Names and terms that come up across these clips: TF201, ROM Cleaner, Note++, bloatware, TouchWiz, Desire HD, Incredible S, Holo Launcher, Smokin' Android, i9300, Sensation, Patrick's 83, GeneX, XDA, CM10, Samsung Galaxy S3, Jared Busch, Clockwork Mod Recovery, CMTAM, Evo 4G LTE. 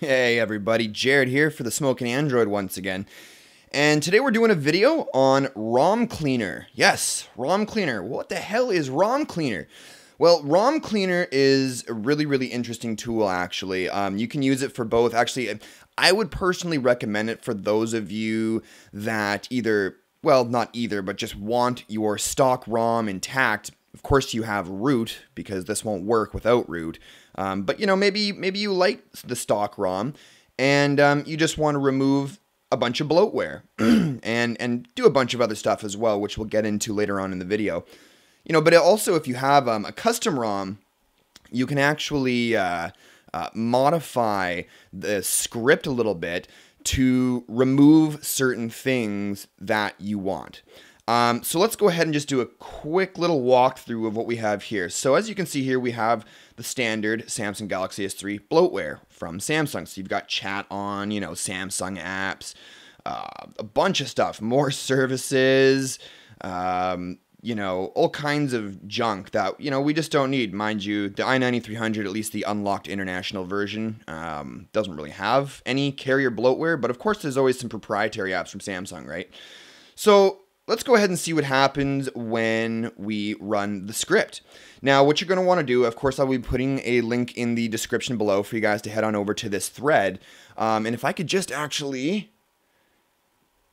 Hey everybody, Jared here for the Smokin' Android once again. And today we're doing a video on ROM Cleaner. Yes, ROM Cleaner. What the hell is ROM Cleaner? Well, ROM Cleaner is a really interesting tool actually. You can use it for both. Actually, I would personally recommend it for those of you that either, well, not either, but just want your stock ROM intact. Of course you have root, because this won't work without root. But you know, maybe you like the stock ROM and you just want to remove a bunch of bloatware and do a bunch of other stuff as well, which we'll get into later on in the video. You know, but also if you have a custom ROM, you can actually modify the script a little bit to remove certain things that you want. So let's go ahead and just do a quick little walkthrough of what we have here. So as you can see here, we have the standard Samsung Galaxy S3 bloatware from Samsung. So you've got chat on, you know, Samsung apps, a bunch of stuff, more services, you know, all kinds of junk that, you know, we just don't need. Mind you, the i9300, at least the unlocked international version, doesn't really have any carrier bloatware, but of course there's always some proprietary apps from Samsung, right? So let's go ahead and see what happens when we run the script. Now, what you're going to want to do, of course, I'll be putting a link in the description below for you guys to head on over to this thread. And if I could just actually,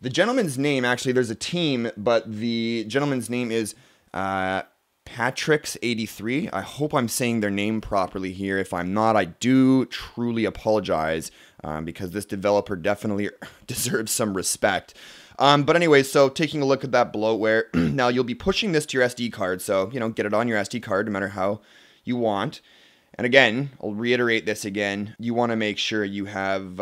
the gentleman's name, actually, there's a team, but the gentleman's name is Patrick's 83. I hope I'm saying their name properly here. If I'm not, I do truly apologize because this developer definitely deserves some respect. But anyway, so taking a look at that bloatware, now you'll be pushing this to your SD card, so, you know, get it on your SD card no matter how you want. And again, I'll reiterate this again, you want to make sure you have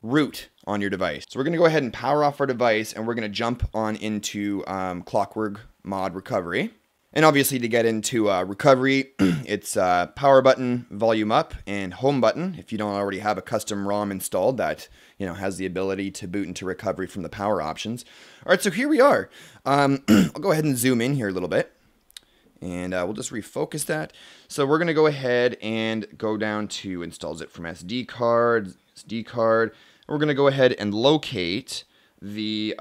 root on your device. So we're going to go ahead and power off our device, and we're going to jump on into Clockwork Mod Recovery. And obviously to get into recovery, it's power button, volume up, and home button. If you don't already have a custom ROM installed that, you know, has the ability to boot into recovery from the power options. All right, so here we are. I'll go ahead and zoom in here a little bit, and we'll just refocus that. So we're going to go ahead and go down to installs it from SD card. And we're going to go ahead and locate the the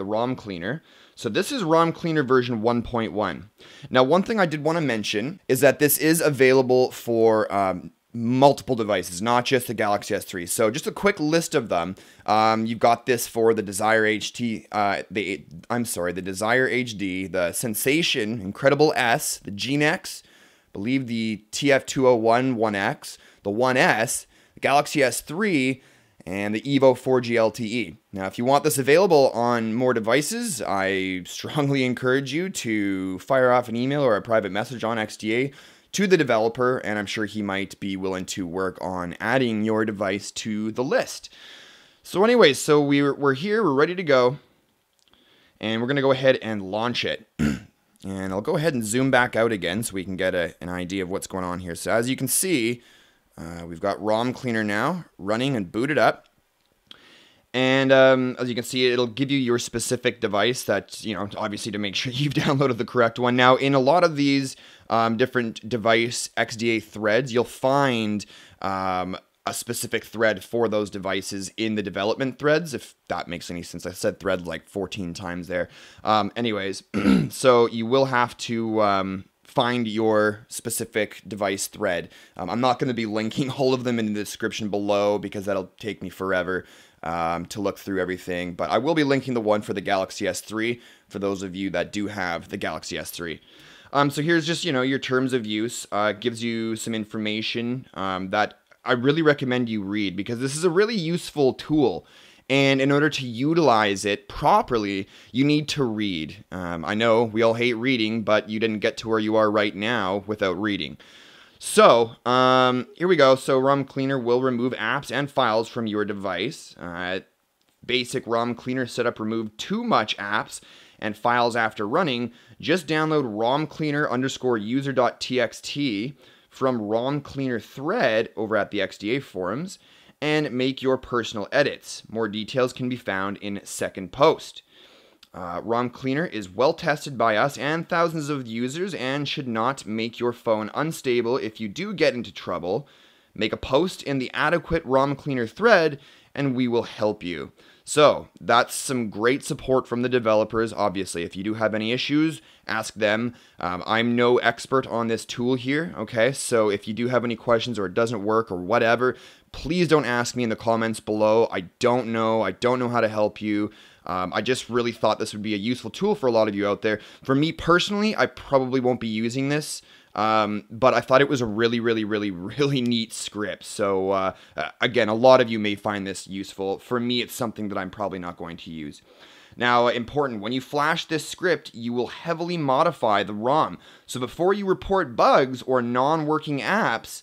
ROM Cleaner. So this is ROM Cleaner version 1.1. Now, one thing I did want to mention is that this is available for multiple devices, not just the Galaxy S3. So just a quick list of them. You've got this for the Desire HD, the Desire HD, the Sensation, Incredible S, the GeneX, I believe the TF201 1X, the 1S, the Galaxy S3, and the Evo 4G LTE. Now, if you want this available on more devices, I strongly encourage you to fire off an email or a private message on XDA to the developer, and I'm sure he might be willing to work on adding your device to the list. So anyway, so we're here, we're ready to go, and we're gonna go ahead and launch it. And I'll go ahead and zoom back out again so we can get an idea of what's going on here. So as you can see, we've got ROM Cleaner now running and booted up. And as you can see, it'll give you your specific device that, you know, obviously to make sure you've downloaded the correct one. Now, in a lot of these different device XDA threads, you'll find a specific thread for those devices in the development threads, if that makes any sense. I said thread like 14 times there. Anyways, so you will have to find your specific device thread. I'm not going to be linking all of them in the description below because that'll take me forever to look through everything, but I will be linking the one for the Galaxy S3 for those of you that do have the Galaxy S3. So here's just, you know, your terms of use. Gives you some information that I really recommend you read because this is a really useful tool. And in order to utilize it properly, you need to read. I know we all hate reading, but you didn't get to where you are right now without reading. So here we go. So ROM Cleaner will remove apps and files from your device. Basic ROM Cleaner setup: remove too much apps and files after running. Just download romcleaner_user.txt from ROM Cleaner thread over at the XDA forums and make your personal edits. More details can be found in second post. ROM Cleaner is well tested by us and thousands of users and should not make your phone unstable if you do get into trouble. make a post in the adequate ROM Cleaner thread, and we will help you. So that's some great support from the developers. Obviously, if you do have any issues, ask them. I'm no expert on this tool here, okay? So if you do have any questions or it doesn't work or whatever, please don't ask me in the comments below. I don't know how to help you. I just really thought this would be a useful tool for a lot of you out there. For me personally, I probably won't be using this, but I thought it was a really neat script. So again, a lot of you may find this useful. For me, it's something that I'm probably not going to use. Now, important, when you flash this script, you will heavily modify the ROM. So before you report bugs or non-working apps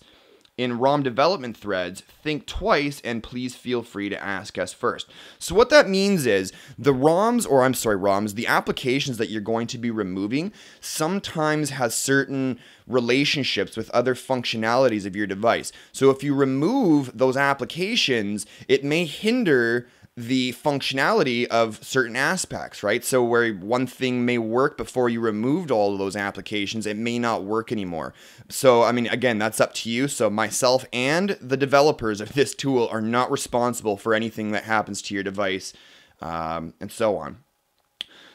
in ROM development threads, think twice and please feel free to ask us first. So what that means is the ROMs, or I'm sorry, the applications that you're going to be removing sometimes has certain relationships with other functionalities of your device. So if you remove those applications, it may hinder the functionality of certain aspects, right? So where one thing may work before you removed all of those applications, it may not work anymore. So, I mean, again, that's up to you. So myself and the developers of this tool are not responsible for anything that happens to your device, and so on.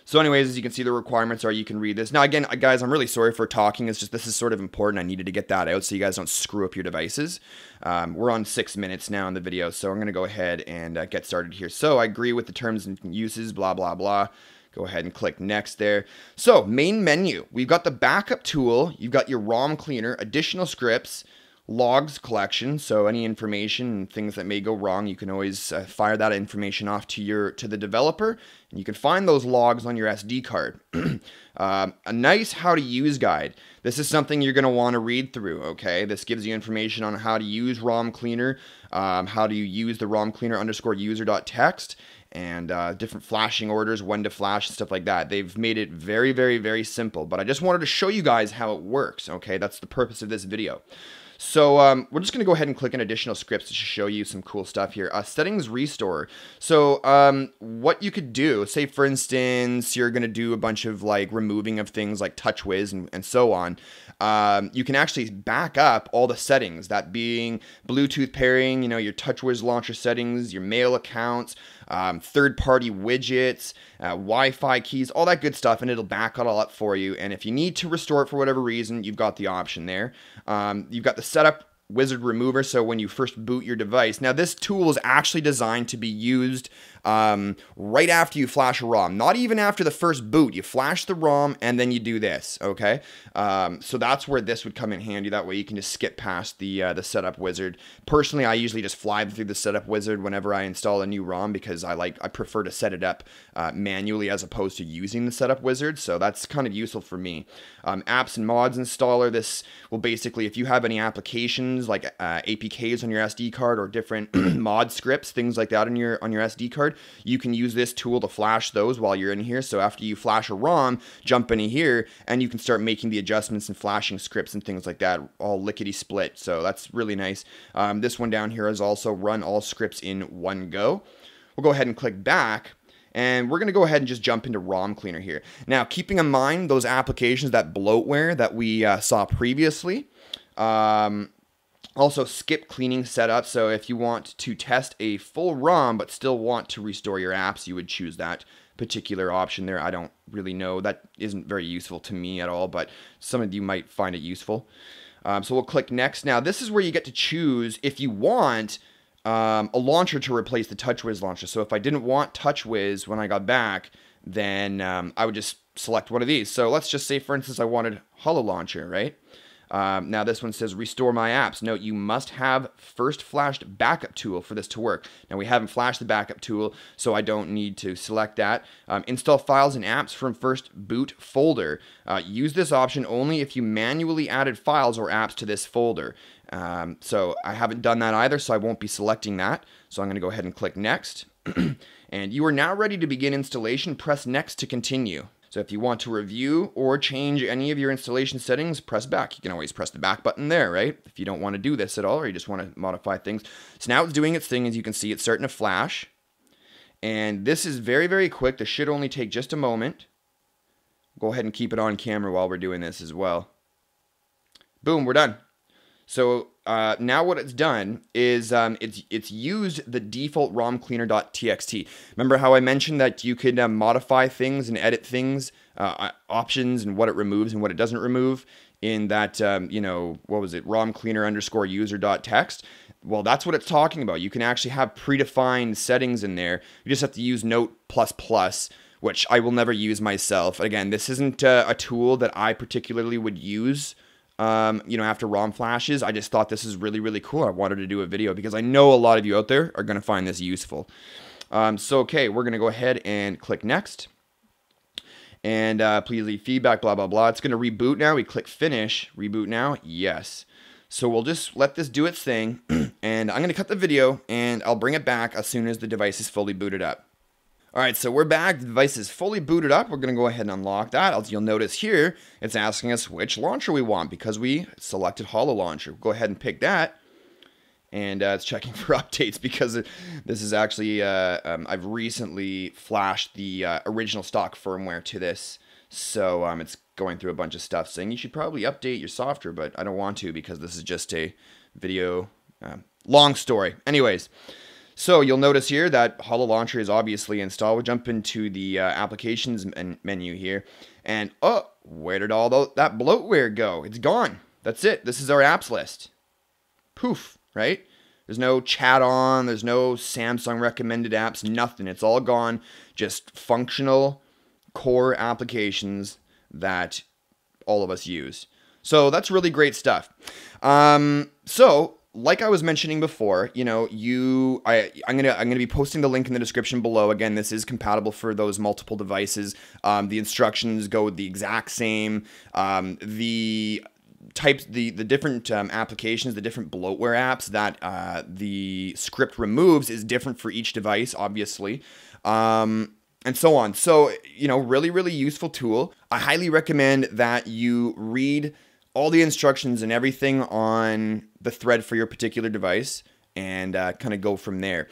So anyways, as you can see, the requirements are, you can read this. Now, again, guys, I'm really sorry for talking. It's just, this is sort of important. I needed to get that out so you guys don't screw up your devices. We're on 6 minutes now in the video, so I'm going to go ahead and get started here. So I agree with the terms and uses, blah, blah, blah. Go ahead and click next there. So main menu, we've got the backup tool. You've got your ROM Cleaner, additional scripts, logs collection. So any information and things that may go wrong, you can always fire that information off to the developer, and you can find those logs on your SD card. A nice how to use guide. This is something you're going to want to read through. Okay, this gives you information on how to use ROM Cleaner, how do you use the ROM Cleaner _user.txt, and different flashing orders, when to flash, and stuff like that. They've made it very simple, but I just wanted to show you guys how it works. Okay, that's the purpose of this video. So we're just going to go ahead and click on additional scripts to show you some cool stuff here. Settings restore. So what you could do, say for instance, you're going to do a bunch of like removing of things like TouchWiz and so on. You can actually back up all the settings, that being Bluetooth pairing, you know, your TouchWiz launcher settings, your mail accounts, third-party widgets, Wi-Fi keys, all that good stuff, and it'll back it all up for you. And if you need to restore it for whatever reason, you've got the option there. You've got the setup wizard remover, so when you first boot your device. Now, this tool is actually designed to be used right after you flash a ROM, not even after the first boot. You flash the ROM and then you do this, okay? So that's where this would come in handy. That way you can just skip past the setup wizard. Personally, I usually just fly through the setup wizard whenever I install a new ROM, because I prefer to set it up manually as opposed to using the setup wizard. So that's kind of useful for me. Apps and mods installer. This will basically, if you have any applications like APKs on your SD card or different mod scripts, things like that on your SD card, you can use this tool to flash those while you're in here. So after you flash a ROM, jump into here and you can start making the adjustments and flashing scripts and things like that, all lickety split. So that's really nice. This one down here is also run all scripts in one go. We'll go ahead and click back, and we're going to go ahead and just jump into ROM Cleaner here. Now, keeping in mind those applications, that bloatware that we saw previously, also, skip cleaning setup. So if you want to test a full ROM but still want to restore your apps, you would choose that particular option there. I don't really know. That isn't very useful to me at all, but some of you might find it useful. So we'll click next. Now, this is where you get to choose, if you want, a launcher to replace the TouchWiz launcher. So if I didn't want TouchWiz when I got back, then I would just select one of these. So let's just say, for instance, I wanted Holo Launcher, right? Now this one says restore my apps. Note, you must have first flashed backup tool for this to work. Now, we haven't flashed the backup tool, so I don't need to select that. Install files and apps from first boot folder. Use this option only if you manually added files or apps to this folder. So I haven't done that either, so I won't be selecting that. So I'm going to go ahead and click next. And you are now ready to begin installation. Press next to continue. So if you want to review or change any of your installation settings, press back. You can always press the back button there, right? If you don't want to do this at all, or you just want to modify things. So now it's doing its thing. As you can see, it's starting to flash. And this is very quick. This should only take just a moment. Go ahead and keep it on camera while we're doing this as well. Boom, we're done. So Now what it's done is it's used the default ROM cleaner.txt. Remember how I mentioned that you could modify things and edit things, options and what it removes and what it doesn't remove in that, you know, what was it, ROM cleaner underscore user.txt? Well, that's what it's talking about. You can actually have predefined settings in there. You just have to use Note++, which I will never use myself. Again, this isn't a tool that I particularly would use you know, after ROM flashes. I just thought this is really, really cool. I wanted to do a video because I know a lot of you out there are going to find this useful. So, okay, we're going to go ahead and click next. And please leave feedback, blah, blah, blah. It's going to reboot now. We click finish, reboot now. Yes. So we'll just let this do its thing. And I'm going to cut the video and I'll bring it back as soon as the device is fully booted up. All right, so we're back. The device is fully booted up. We're going to go ahead and unlock that. You'll notice here, it's asking us which launcher we want because we selected Holo Launcher. We'll go ahead and pick that. And it's checking for updates because this is actually, I've recently flashed the original stock firmware to this. So it's going through a bunch of stuff saying you should probably update your software, but I don't want to because this is just a video, long story. Anyways. So you'll notice here that Holo Launcher is obviously installed. We'll jump into the applications menu here. And oh, where did all that bloatware go? It's gone. That's it. This is our apps list. Poof, right? There's no chat on. There's no Samsung recommended apps, nothing. It's all gone. Just functional core applications that all of us use. So that's really great stuff. Like I was mentioning before, you know, I'm gonna be posting the link in the description below. Again, this is compatible for those multiple devices. The instructions go the exact same. The different applications, the different bloatware apps that the script removes is different for each device, obviously. And so on. So, you know, really, really useful tool. I highly recommend that you read all the instructions and everything on the thread for your particular device and kind of go from there.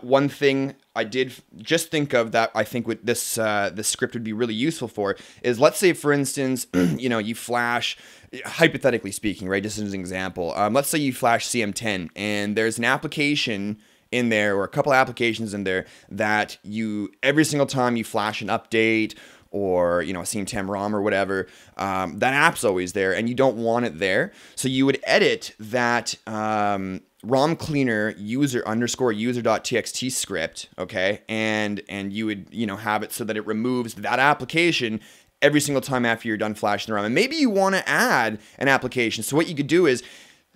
One thing I did just think of that I think with this, this script would be really useful for is, let's say, for instance, you know, you flash, hypothetically speaking, right, just as an example, let's say you flash CM10 and there's an application in there, or a couple applications in there, that you, every single time you flash an update or, you know, a CMTAM ROM or whatever, that app's always there and you don't want it there. So you would edit that ROM cleaner user underscore user.txt script, okay, and you would, you know, have it so that it removes that application every single time after you're done flashing the ROM. And maybe you want to add an application. So what you could do is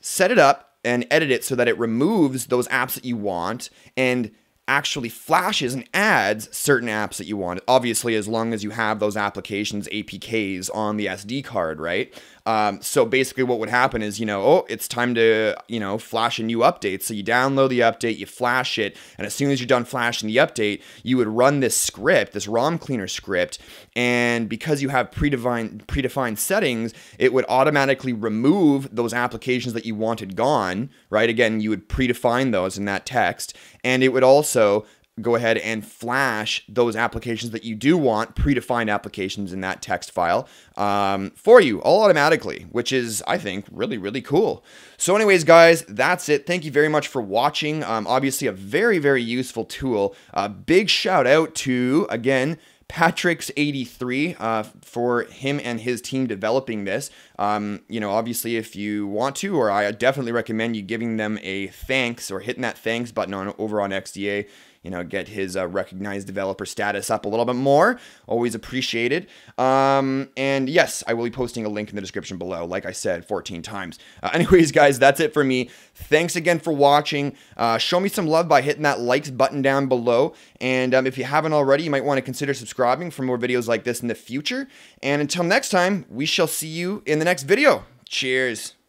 set it up and edit it so that it removes those apps that you want and actually flashes and adds certain apps that you want. Obviously, as long as you have those applications, APKs on the SD card, right? So basically what would happen is, you know, oh, it's time to, you know, flash a new update. So you download the update, you flash it, and as soon as you're done flashing the update, you would run this script, this ROM cleaner script, and because you have predefined settings, it would automatically remove those applications that you wanted gone, right? Again, you would predefine those in that text, and it would also go ahead and flash those applications that you do want, predefined applications in that text file, for you, all automatically, which is, I think, really, really cool. So anyways, guys, that's it. Thank you very much for watching. Obviously a very, very useful tool. A big shout out to, again, Patrick's 83 for him and his team developing this. You know, obviously if you want to, or I definitely recommend you giving them a thanks or hitting that thanks button on over on XDA. You know, get his recognized developer status up a little bit more. Always appreciated. And yes, I will be posting a link in the description below, like I said 14 times. Anyways, guys, that's it for me. Thanks again for watching. Show me some love by hitting that likes button down below. And if you haven't already, you might want to consider subscribing for more videos like this in the future. And until next time, we shall see you in the next video. Cheers.